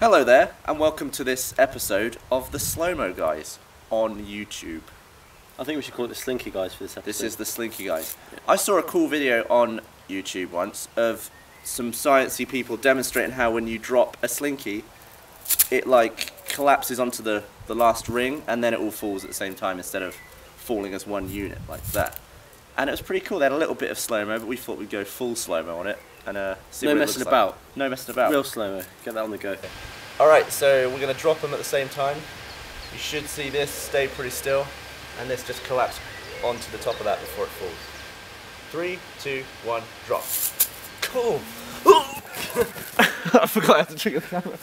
Hello there, and welcome to this episode of The Slow Mo Guys on YouTube. I think we should call it The Slinky Guys for this episode. This is The Slinky Guys. Yeah. I saw a cool video on YouTube once of some sciencey people demonstrating how when you drop a Slinky, it like collapses onto the last ring, and then it all falls at the same time instead of falling as one unit like that. And it was pretty cool. They had a little bit of slow-mo, but we thought we'd go full slow-mo on it. And see no what messing it about. Like. No messing about. Real slow-mo. Get that on the go. Alright, so we're going to drop them at the same time. You should see this stay pretty still. And this just collapse onto the top of that before it falls. 3, 2, 1, drop. Cool. I forgot I had to trigger the camera.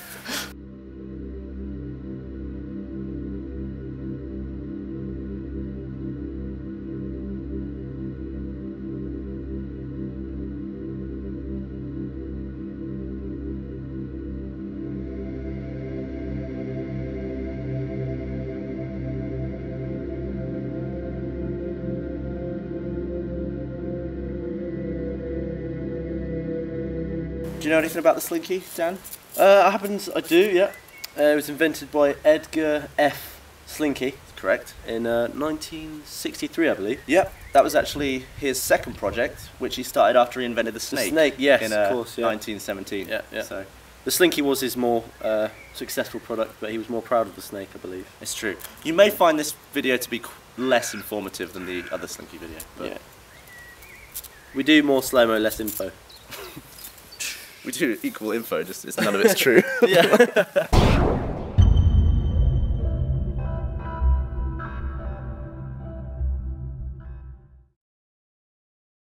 Do you know anything about the Slinky, Dan? I do, yeah. It was invented by Edgar F. Slinky. That's correct. In 1963, I believe. Yep, that was actually his second project, which he started after he invented the snake. The snake, yes, in, of course, yeah. 1917. Yeah, yeah. So. The Slinky was his more successful product, but he was more proud of the snake, I believe. It's true. You may find this video to be less informative than the other Slinky video. But yeah. We do more slow-mo, less info. We do equal info, just none of it's true. Yeah.